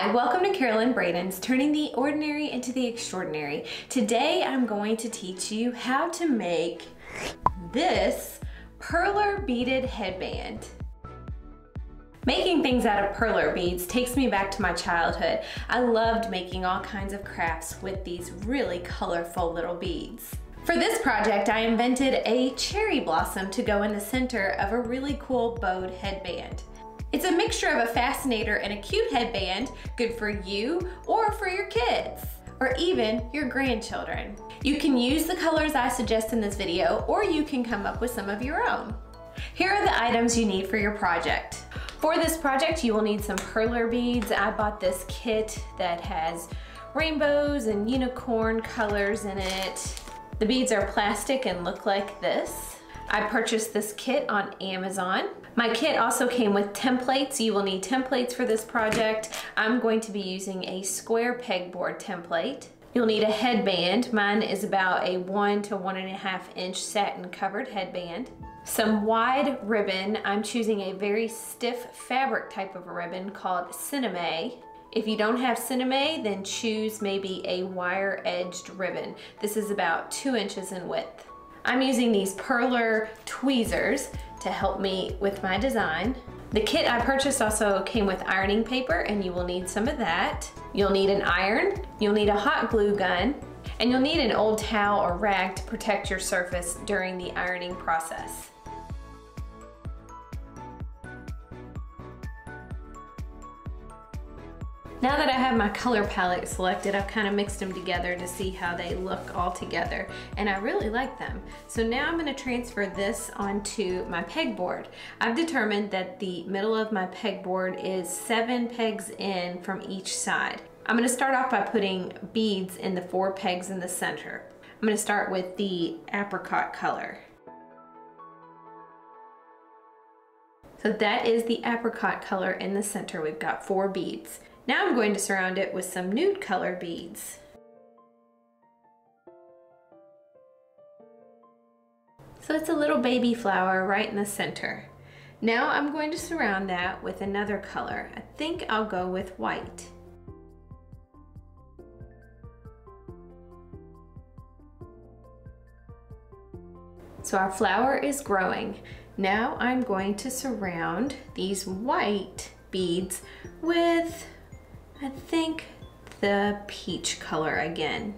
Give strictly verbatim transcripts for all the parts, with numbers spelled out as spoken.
Hi, welcome to Carolyn Braden's Turning the Ordinary into the Extraordinary. Today I'm going to teach you how to make this perler beaded headband. Making things out of perler beads takes me back to my childhood. I loved making all kinds of crafts with these really colorful little beads. For this project, I invented a cherry blossom to go in the center of a really cool bowed headband. It's a mixture of a fascinator and a cute headband, good for you or for your kids, or even your grandchildren. You can use the colors I suggest in this video, or you can come up with some of your own. Here are the items you need for your project. For this project, you will need some perler beads. I bought this kit that has rainbows and unicorn colors in it. The beads are plastic and look like this. I purchased this kit on Amazon. My kit also came with templates. You will need templates for this project. I'm going to be using a square pegboard template. You'll need a headband. Mine is about a one to one and a half inch satin covered headband. Some wide ribbon. I'm choosing a very stiff fabric type of a ribbon called sinamay. If you don't have sinamay, then choose maybe a wire edged ribbon. This is about two inches in width. I'm using these perler tweezers to help me with my design. The kit I purchased also came with ironing paper, and you will need some of that. You'll need an iron, you'll need a hot glue gun, and you'll need an old towel or rag to protect your surface during the ironing process. Now that I have my color palette selected, I've kind of mixed them together to see how they look all together, and I really like them. So now I'm going to transfer this onto my pegboard. I've determined that the middle of my pegboard is seven pegs in from each side. I'm going to start off by putting beads in the four pegs in the center. I'm going to start with the apricot color. So that is the apricot color in the center. We've got four beads. Now I'm going to surround it with some nude color beads. So it's a little baby flower right in the center. Now I'm going to surround that with another color. I think I'll go with white. So our flower is growing. Now I'm going to surround these white beads with, I think, the peach color again.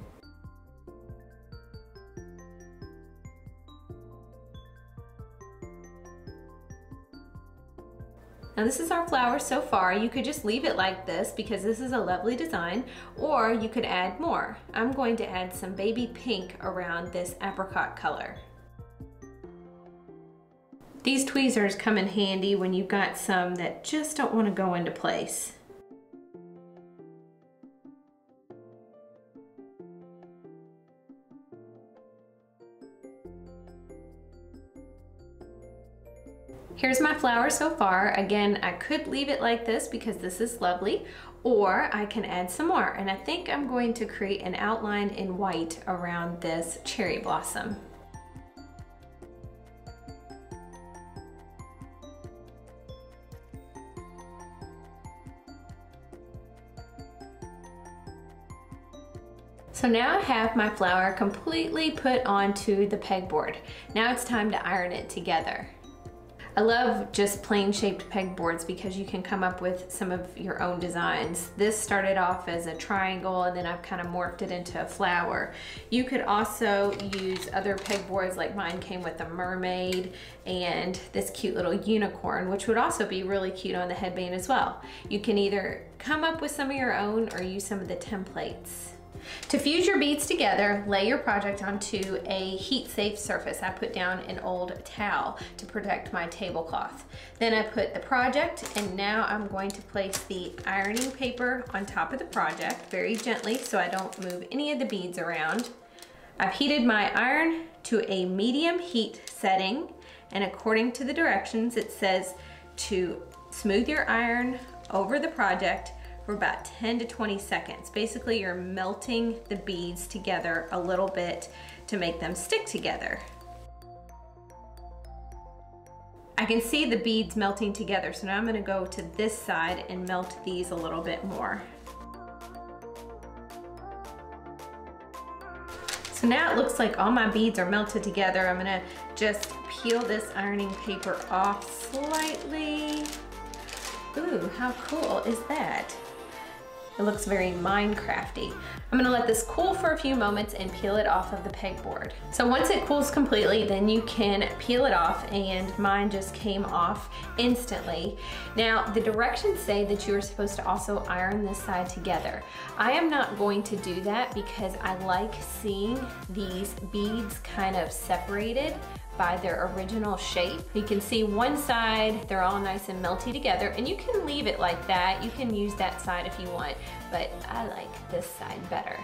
Now this is our flower so far. You could just leave it like this because this is a lovely design, or you could add more. I'm going to add some baby pink around this apricot color. These tweezers come in handy when you've got some that just don't want to go into place. Here's my flower so far. Again, I could leave it like this because this is lovely, or I can add some more. And I think I'm going to create an outline in white around this cherry blossom. So now I have my flower completely put onto the pegboard. Now it's time to iron it together. I love just plain shaped pegboards because you can come up with some of your own designs. This started off as a triangle, and then I've kind of morphed it into a flower. You could also use other pegboards, like mine came with a mermaid and this cute little unicorn, which would also be really cute on the headband as well. You can either come up with some of your own or use some of the templates. To fuse your beads together, lay your project onto a heat-safe surface. I put down an old towel to protect my tablecloth. Then I put the project, and now I'm going to place the ironing paper on top of the project very gently so I don't move any of the beads around. I've heated my iron to a medium heat setting, and according to the directions, it says to smooth your iron over the project for about ten to twenty seconds. Basically, you're melting the beads together a little bit to make them stick together. I can see the beads melting together, so now I'm going to go to this side and melt these a little bit more. So now it looks like all my beads are melted together. I'm gonna just peel this ironing paper off slightly. Ooh, how cool is that? It looks very Minecrafty. I'm gonna let this cool for a few moments and peel it off of the pegboard. So once it cools completely, then you can peel it off, and mine just came off instantly. Now, the directions say that you are supposed to also iron this side together. I am not going to do that because I like seeing these beads kind of separated by their original shape. You can see one side, they're all nice and melty together, and you can leave it like that. You can use that side if you want, but I like this side better.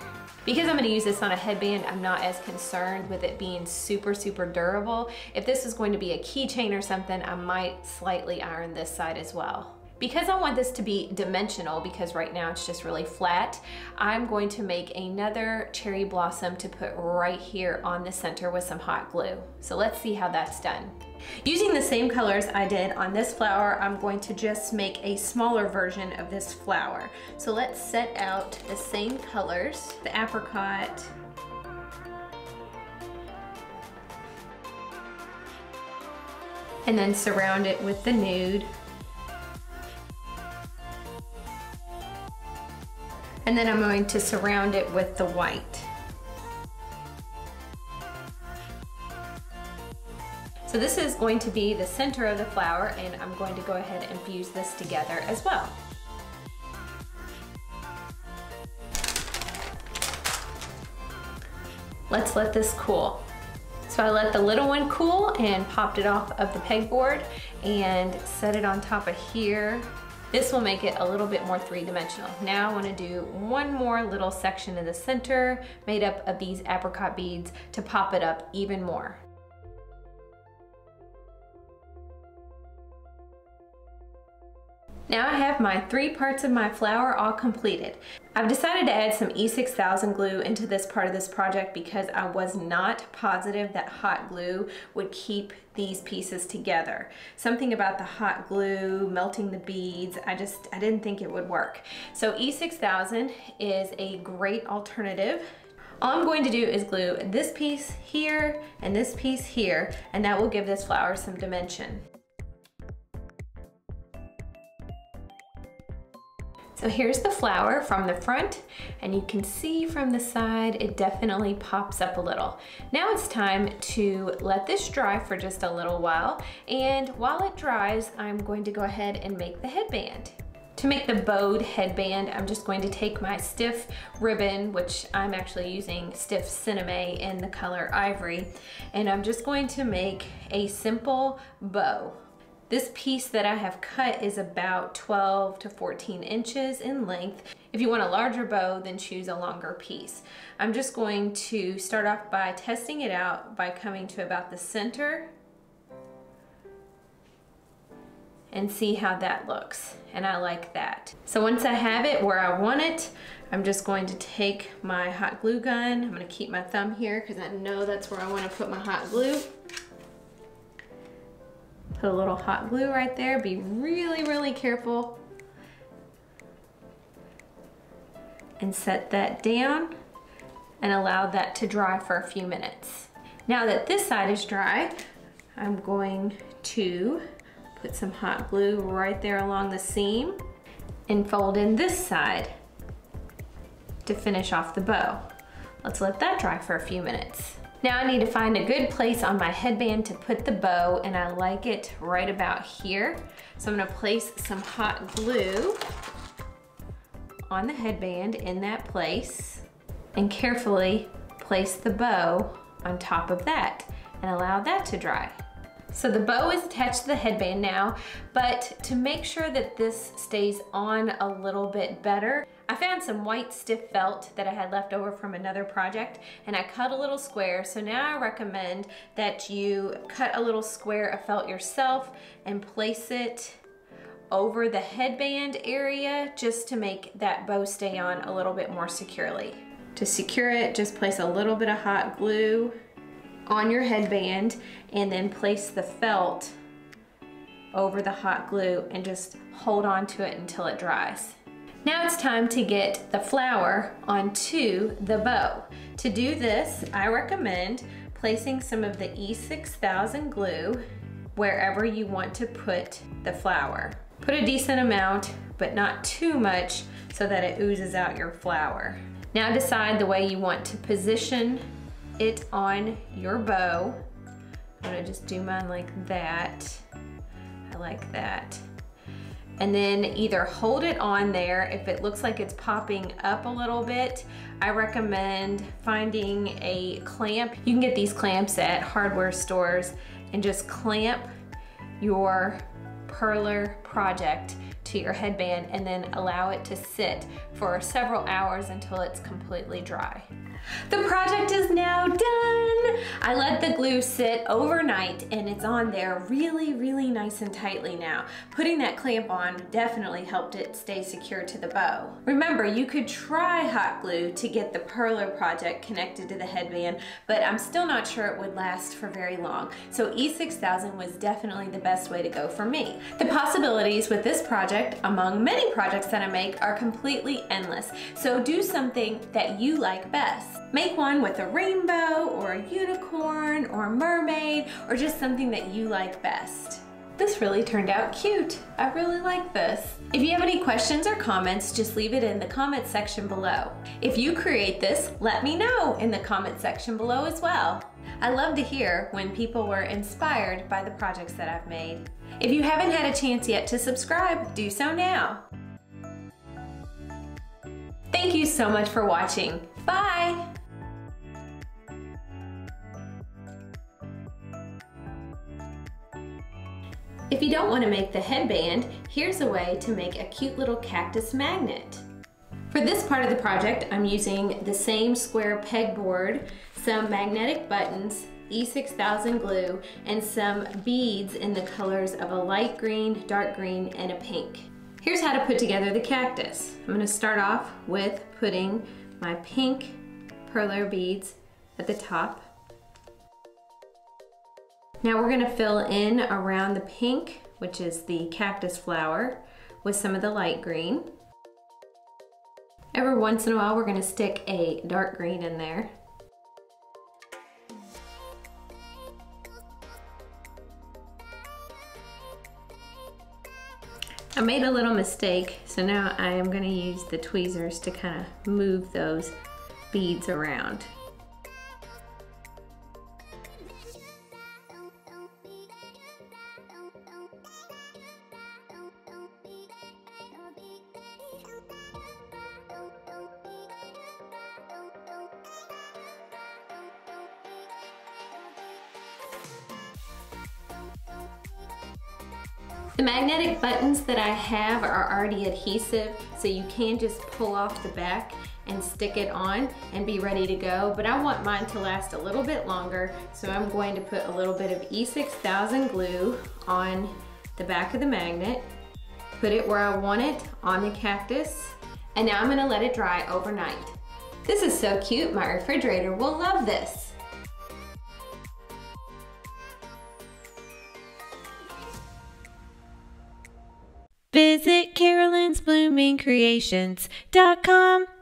Because I'm gonna use this on a headband, I'm not as concerned with it being super, super durable. If this is going to be a keychain or something, I might slightly iron this side as well. Because I want this to be dimensional, because right now it's just really flat, I'm going to make another cherry blossom to put right here on the center with some hot glue. So let's see how that's done. Using the same colors I did on this flower, I'm going to just make a smaller version of this flower. So let's set out the same colors, the apricot, and then surround it with the nude. And then I'm going to surround it with the white. So this is going to be the center of the flower, and I'm going to go ahead and fuse this together as well. Let's let this cool. So I let the little one cool and popped it off of the pegboard and set it on top of here. This will make it a little bit more three-dimensional. Now I want to do one more little section in the center made up of these apricot beads to pop it up even more. Now I have my three parts of my flower all completed. I've decided to add some E six thousand glue into this part of this project because I was not positive that hot glue would keep these pieces together. Something about the hot glue, melting the beads, I just, I didn't think it would work. So E six thousand is a great alternative. All I'm going to do is glue this piece here and this piece here, and that will give this flower some dimension. So here's the flower from the front, and you can see from the side, it definitely pops up a little. Now it's time to let this dry for just a little while, and while it dries, I'm going to go ahead and make the headband. To make the bowed headband, I'm just going to take my stiff ribbon, which I'm actually using stiff sinamay in the color ivory, and I'm just going to make a simple bow. This piece that I have cut is about twelve to fourteen inches in length. If you want a larger bow, then choose a longer piece. I'm just going to start off by testing it out by coming to about the center and see how that looks, and I like that. So once I have it where I want it, I'm just going to take my hot glue gun. I'm gonna keep my thumb here because I know that's where I wanna put my hot glue. Put a little hot glue right there. Be really, really careful. And set that down and allow that to dry for a few minutes. Now that this side is dry, I'm going to put some hot glue right there along the seam and fold in this side to finish off the bow. Let's let that dry for a few minutes. Now I need to find a good place on my headband to put the bow, and I like it right about here. So I'm gonna place some hot glue on the headband in that place and carefully place the bow on top of that and allow that to dry. So the bow is attached to the headband now, but to make sure that this stays on a little bit better, I found some white stiff felt that I had left over from another project, and I cut a little square. So now I recommend that you cut a little square of felt yourself and place it over the headband area just to make that bow stay on a little bit more securely. To secure it, just place a little bit of hot glue on your headband and then place the felt over the hot glue and just hold on to it until it dries. Now it's time to get the flower onto the bow. To do this, I recommend placing some of the E six thousand glue wherever you want to put the flower. Put a decent amount, but not too much so that it oozes out your flower. Now decide the way you want to position it on your bow. I'm gonna just do mine like that. I like that. And then either hold it on there. If it looks like it's popping up a little bit, I recommend finding a clamp. You can get these clamps at hardware stores, and just clamp your Perler project to your headband and then allow it to sit for several hours until it's completely dry. The project is now done. I let the glue sit overnight and it's on there really, really nice and tightly now. Putting that clamp on definitely helped it stay secure to the bow. Remember, you could try hot glue to get the Perler project connected to the headband, but I'm still not sure it would last for very long. So E six thousand was definitely the best way to go for me. The possibilities with this project, among many projects that I make, are completely endless. So do something that you like best. Make one with a rainbow or a unicorn or a mermaid or just something that you like best. This really turned out cute. I really like this. If you have any questions or comments, just leave it in the comment section below. If you create this, let me know in the comment section below as well. I love to hear when people were inspired by the projects that I've made. If you haven't had a chance yet to subscribe, do so now. Thank you so much for watching. Bye! If you don't want to make the headband, here's a way to make a cute little cactus magnet. For this part of the project, I'm using the same square pegboard, some magnetic buttons, E six thousand glue, and some beads in the colors of a light green, dark green, and a pink. Here's how to put together the cactus. I'm going to start off with putting my pink Perler beads at the top. Now we're gonna fill in around the pink, which is the cactus flower, with some of the light green. Every once in a while, we're gonna stick a dark green in there. I made a little mistake, so now I am gonna use the tweezers to kind of move those beads around. The magnetic buttons that I have are already adhesive, so you can just pull off the back and stick it on and be ready to go, but I want mine to last a little bit longer, so I'm going to put a little bit of E six thousand glue on the back of the magnet, put it where I want it, on the cactus, and now I'm gonna let it dry overnight. This is so cute, my refrigerator will love this. Visit Carolyn's blooming creations dot com.